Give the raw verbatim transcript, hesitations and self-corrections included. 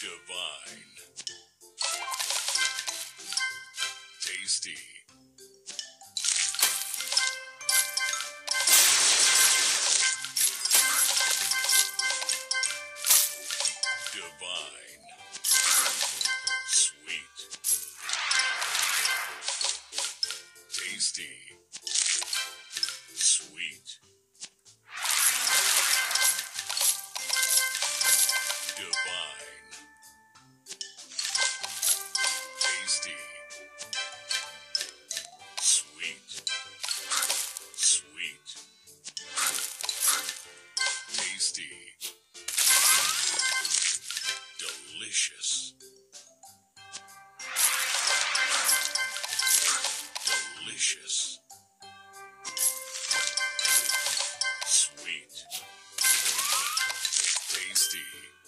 Divine. Tasty. Divine. Sweet. Tasty. Sweet. Divine. Tasty. Sweet. Sweet. Tasty. Delicious. Delicious. Sweet. Tasty.